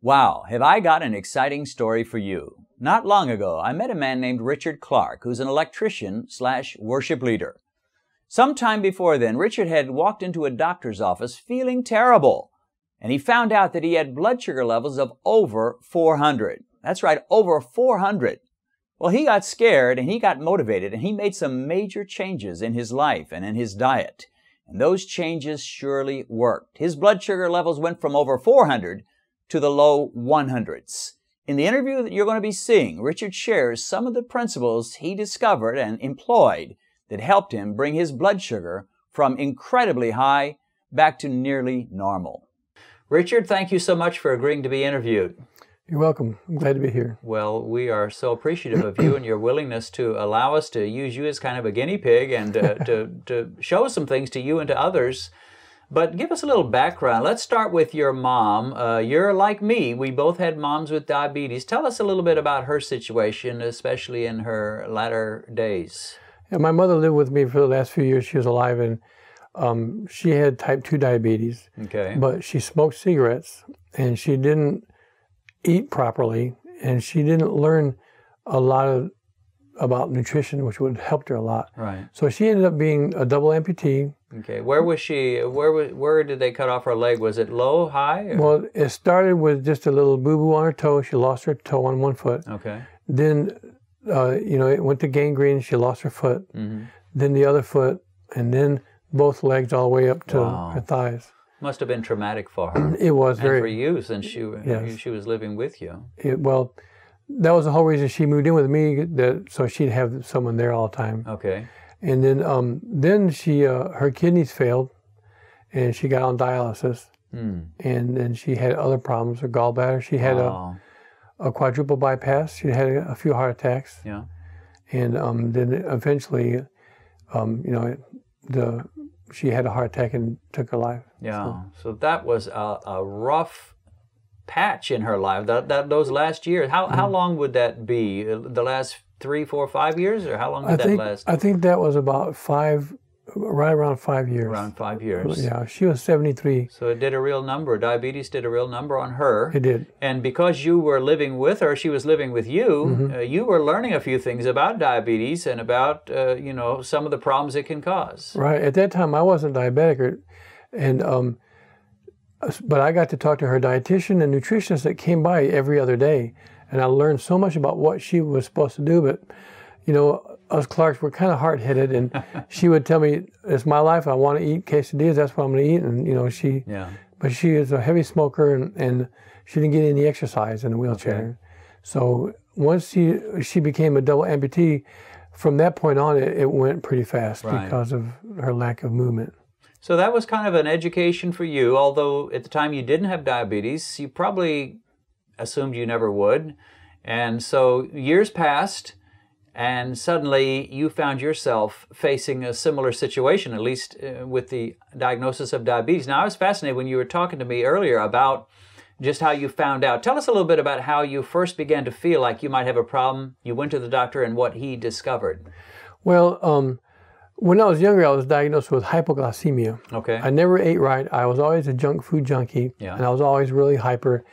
Wow, have I got an exciting story for you. Not long ago, I met a man named Richard Clark, who's an electrician/worship leader. Sometime before then, Richard had walked into a doctor's office feeling terrible, and he found out that he had blood sugar levels of over 400. That's right, over 400. Well, he got scared and he got motivated and he made some major changes in his life and in his diet. And those changes surely worked. His blood sugar levels went from over 400 to the low 100s. In the interview that you're going to be seeing, Richard shares some of the principles he discovered and employed that helped him bring his blood sugar from incredibly high back to nearly normal. Richard, thank you so much for agreeing to be interviewed. You're welcome. I'm glad to be here. Well, we are so appreciative of you and your willingness to allow us to use you as kind of a guinea pig and to show some things to you and to others. But give us a little background. Let's start with your mom. You're like me. We both had moms with diabetes. Tell us a little bit about her situation, especially in her latter days. Yeah, my mother lived with me for the last few years she was alive, and she had type 2 diabetes. Okay. But she smoked cigarettes, and she didn't eat properly, and she didn't learn a lot about nutrition, which would have helped her a lot. Right. So she ended up being a double amputee. Okay. Where was she? Where did they cut off her leg? Was it low, high? Or? Well, it started with just a little boo-boo on her toe. She lost her toe on one foot. Okay. Then, you know, it went to gangrene. She lost her foot. Mm-hmm. Then the other foot, and then both legs all the way up to wow. her thighs. Must have been traumatic for her. It was very. And for you, since she was living with you. Well, that was the whole reason she moved in with me, so she'd have someone there all the time. Okay. And then she her kidneys failed, and she got on dialysis. Mm. And then she had other problems with gallbladder. She had a quadruple bypass. She had a few heart attacks. Yeah. And then eventually, you know, she had a heart attack and took her life. Yeah, so that was a rough patch in her life, those last years. How long would that be? The last 3, 4, 5 years? Or how long did that last? I think that was about right around 5 years. Around 5 years. Yeah, she was 73. So it did a real number. Diabetes did a real number on her. It did. And because you were living with her, she was living with you, mm-hmm. You were learning a few things about diabetes and about, you know, some of the problems it can cause. Right. At that time, I wasn't diabetic. But I got to talk to her dietitian and nutritionist that came by every other day. And I learned so much about what she was supposed to do, but, you know, us Clarks were kind of hard-headed, and she would tell me, it's my life, I want to eat quesadillas, that's what I'm going to eat, and, you know, but she is a heavy smoker, and she didn't get any exercise in a wheelchair. Okay. So once she became a double amputee, from that point on, it went pretty fast right. because of her lack of movement. So that was kind of an education for you, although at the time you didn't have diabetes, you probably assumed you never would, and so years passed, and suddenly you found yourself facing a similar situation, at least with the diagnosis of diabetes. Now, I was fascinated when you were talking to me earlier about just how you found out. Tell us a little bit about how you first began to feel like you might have a problem. You went to the doctor and what he discovered. Well, when I was younger, I was diagnosed with hypoglycemia. Okay. I never ate right. I was always a junk food junkie, yeah. and I was always really hyper.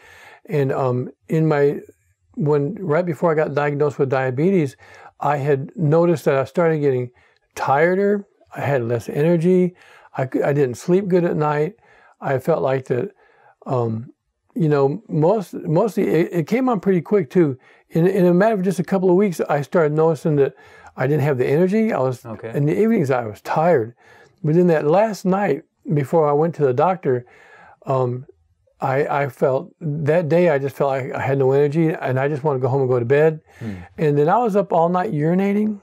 And right before I got diagnosed with diabetes, I had noticed that I started getting tireder, I had less energy, I didn't sleep good at night, I felt like that, you know, mostly, it came on pretty quick too. In a matter of just a couple of weeks, I started noticing that I didn't have the energy, okay. in the evenings I was tired. But then that last night, before I went to the doctor, I felt, that day I just felt like I had no energy and I just wanted to go home and go to bed. Hmm. And then I was up all night urinating.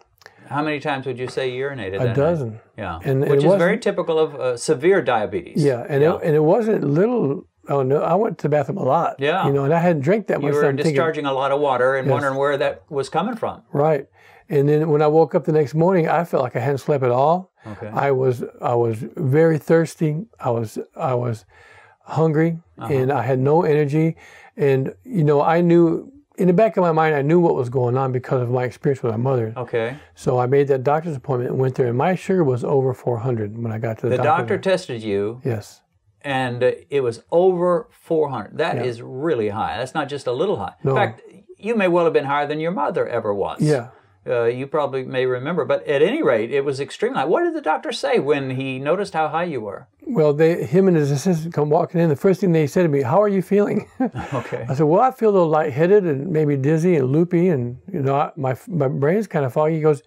How many times would you say you urinated that night? A dozen. Yeah, which is very typical of severe diabetes. Yeah, and it wasn't little. Oh no, I went to the bathroom a lot. Yeah. You know, and I hadn't drank that much. You were discharging a lot of water and yes. wondering where that was coming from. Right. And then when I woke up the next morning, I felt like I hadn't slept at all. Okay. I was very thirsty. I was hungry, uh-huh. and I had no energy, and you know, I knew in the back of my mind I knew what was going on because of my experience with my mother. Okay. So I made that doctor's appointment and went there, and my sugar was over 400 when I got to the doctor. The doctor tested you. Yes. and it was over 400. That is really high. That's not just a little high. No. In fact, you may well have been higher than your mother ever was. Yeah. You probably may remember, but at any rate, it was extremely high. What did the doctor say when he noticed how high you were? Well, him and his assistant come walking in. The first thing they said to me, "How are you feeling?" Okay. I said, "Well, I feel a little lightheaded and maybe dizzy and loopy, and my brain's kind of foggy." He goes,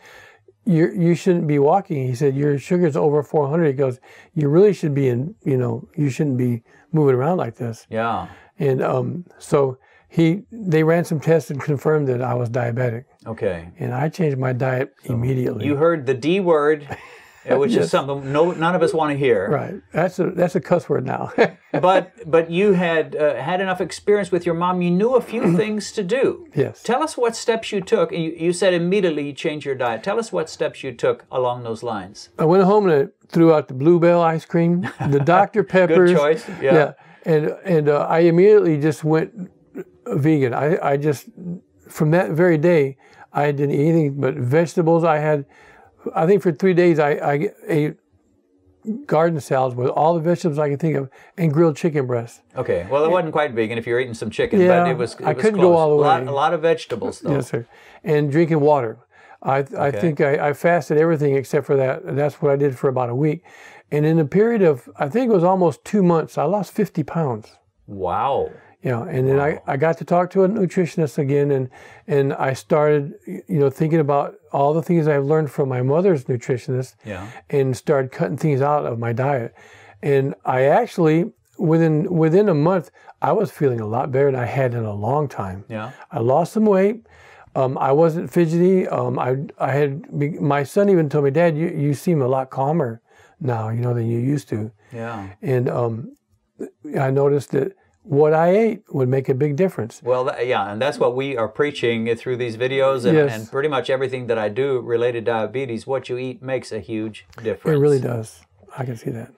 "You shouldn't be walking." He said, "Your sugar's over 400." He goes, "You really should be in. You shouldn't be moving around like this." Yeah. And so they ran some tests and confirmed that I was diabetic. Okay. And I changed my diet immediately. You heard the D word, which is something none of us want to hear. Right. That's a cuss word now. But you had had enough experience with your mom. You knew a few things to do. Yes. Tell us what steps you took. You said immediately you changed your diet. Tell us what steps you took along those lines. I went home and I threw out the Bluebell ice cream, the Dr. Peppers. Good choice. Yeah. And I immediately just went vegan. I just, from that very day, I didn't eat anything but vegetables. I think for 3 days, I ate garden salads with all the vegetables I could think of and grilled chicken breast. Okay. Well, it wasn't quite vegan if you were eating some chicken, but it was I couldn't close. Go all the way. A lot of vegetables, though. Yes, sir. And drinking water. I think I fasted everything except for that. And that's what I did for about a week. And in a period of, I think it was almost 2 months, I lost 50 pounds. Wow. Yeah, and then I got to talk to a nutritionist again, and I started, thinking about all the things I've learned from my mother's nutritionist, and started cutting things out of my diet. And I actually, within a month, I was feeling a lot better than I had in a long time. Yeah, I lost some weight. I wasn't fidgety. My son even told me, "Dad, you seem a lot calmer now, than you used to." Yeah, and I noticed that what I ate would make a big difference. Well, and that's what we are preaching through these videos and pretty much everything that I do related to diabetes. What you eat makes a huge difference. It really does. I can see that.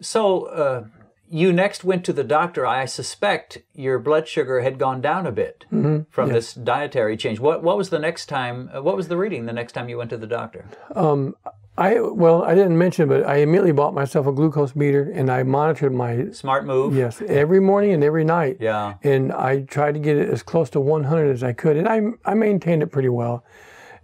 So you next went to the doctor. I suspect your blood sugar had gone down a bit from this dietary change. What was the next time? What was the reading the next time you went to the doctor? I didn't mention, but I immediately bought myself a glucose meter, and I monitored my... Smart move. Yes, every morning and every night. Yeah. And I tried to get it as close to 100 as I could, and I maintained it pretty well.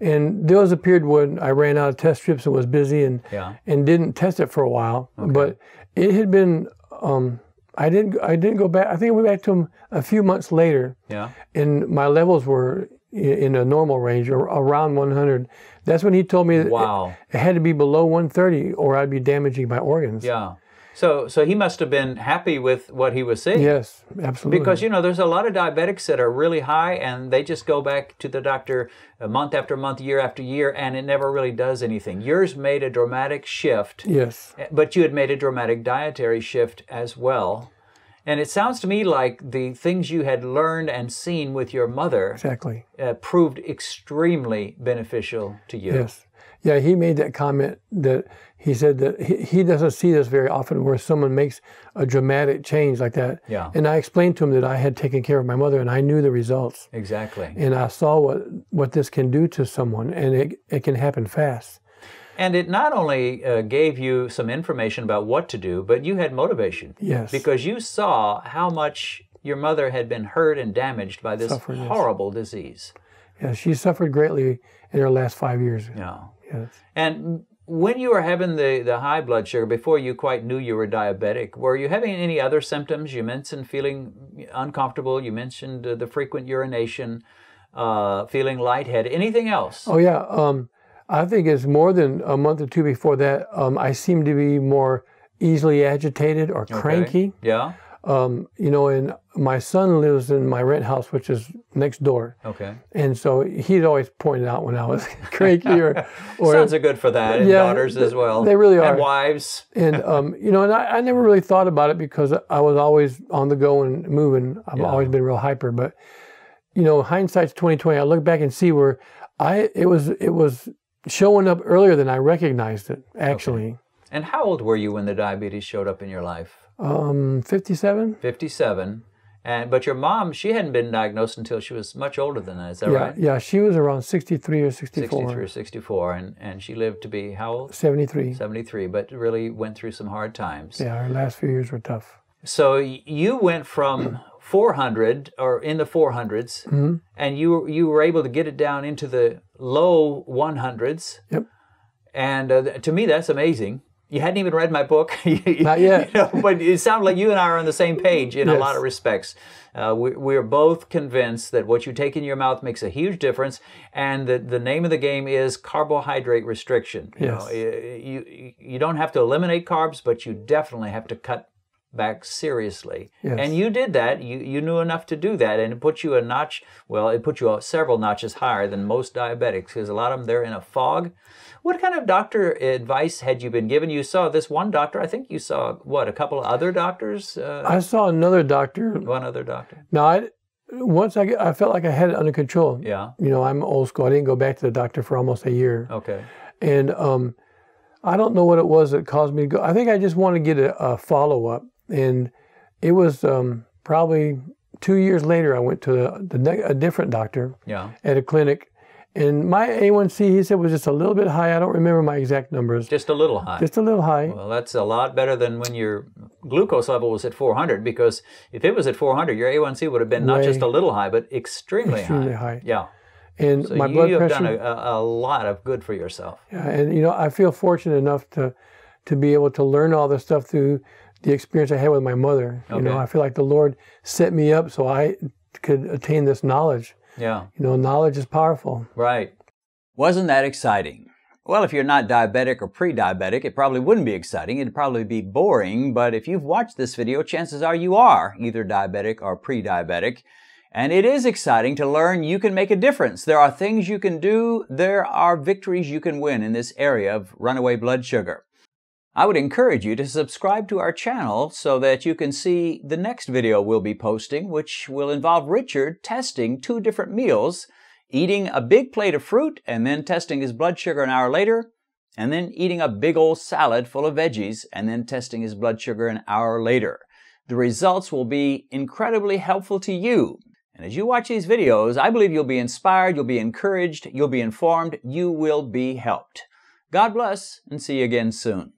And there was a period when I ran out of test strips and was busy and didn't test it for a while. Okay. But it had been... I didn't go back. I think I went back to them a few months later. Yeah. And my levels were in a normal range, or around 100. That's when he told me that it had to be below 130 or I'd be damaging my organs. Yeah. So he must have been happy with what he was seeing. Yes, absolutely. Because, there's a lot of diabetics that are really high and they just go back to the doctor month after month, year after year, and it never really does anything. Yours made a dramatic shift. Yes. But you had made a dramatic dietary shift as well. And it sounds to me like the things you had learned and seen with your mother proved extremely beneficial to you. Yes. Yeah, he made that comment that he said that he doesn't see this very often where someone makes a dramatic change like that. Yeah. And I explained to him that I had taken care of my mother and I knew the results. Exactly. And I saw what this can do to someone, and it can happen fast. And it not only gave you some information about what to do, but you had motivation. Yes. Because you saw how much your mother had been hurt and damaged by this horrible disease. Yeah, she suffered greatly in her last 5 years. Yeah. Yes. And when you were having the high blood sugar, before you quite knew you were diabetic, were you having any other symptoms? You mentioned feeling uncomfortable. You mentioned the frequent urination, feeling lightheaded. Anything else? Oh, yeah. I think it's more than a month or two before that. I seemed to be more easily agitated or cranky. Okay. Yeah. And my son lives in my rent house, which is next door. Okay. And so he'd always pointed out when I was cranky or sons are good for that, and daughters as well. They really are. And wives. And I never really thought about it because I was always on the go and moving. I've always been real hyper, but hindsight's 20/20. I look back and see where it was showing up earlier than I recognized it, actually. Okay. And how old were you when the diabetes showed up in your life? 57. 57. But your mom, she hadn't been diagnosed until she was much older than that, is that right? Yeah, she was around 63 or 64. 63 or 64, and she lived to be how old? 73. 73, but really went through some hard times. Yeah, her last few years were tough. So you went from 400, or in the 400s, mm-hmm. and you were able to get it down into the low 100s. Yep. And to me, that's amazing. You hadn't even read my book. Not yet. You know, but it sounds like you and I are on the same page in yes. a lot of respects. We are both convinced that what you take in your mouth makes a huge difference, and that the name of the game is carbohydrate restriction. You know, you don't have to eliminate carbs, but you definitely have to cut back seriously. Yes. And you did that. You knew enough to do that, and it put you a notch, well, it put you several notches higher than most diabetics, because a lot of them, they're in a fog. What kind of doctor advice had you been given? You saw this one doctor. I think you saw, what, a couple of other doctors? I saw another doctor. One other doctor. Now, once I felt like I had it under control. Yeah. You know, I'm old school. I didn't go back to the doctor for almost a year. Okay. And I don't know what it was that caused me to go. I think I just wanted to get a follow-up. And it was probably 2 years later I went to a different doctor at a clinic. And my A1C, he said, was just a little bit high. I don't remember my exact numbers. Just a little high. Just a little high. Well, that's a lot better than when your glucose level was at 400, because if it was at 400, your A1C would have been not just a little high, but extremely high. Yeah. And so my blood pressure. You've done a lot of good for yourself. Yeah, and you know, I feel fortunate enough to be able to learn all this stuff through the experience I had with my mother. Okay. You know, I feel like the Lord set me up so I could attain this knowledge. Yeah. You know, knowledge is powerful. Right. Wasn't that exciting? Well, if you're not diabetic or pre-diabetic, it probably wouldn't be exciting. It'd probably be boring. But if you've watched this video, chances are you are either diabetic or pre-diabetic. And it is exciting to learn you can make a difference. There are things you can do. There are victories you can win in this area of runaway blood sugar. I would encourage you to subscribe to our channel so that you can see the next video we'll be posting, which will involve Richard testing 2 different meals, eating a big plate of fruit and then testing his blood sugar an hour later, and then eating a big old salad full of veggies and then testing his blood sugar an hour later. The results will be incredibly helpful to you. And as you watch these videos, I believe you'll be inspired, you'll be encouraged, you'll be informed, you will be helped. God bless, and see you again soon.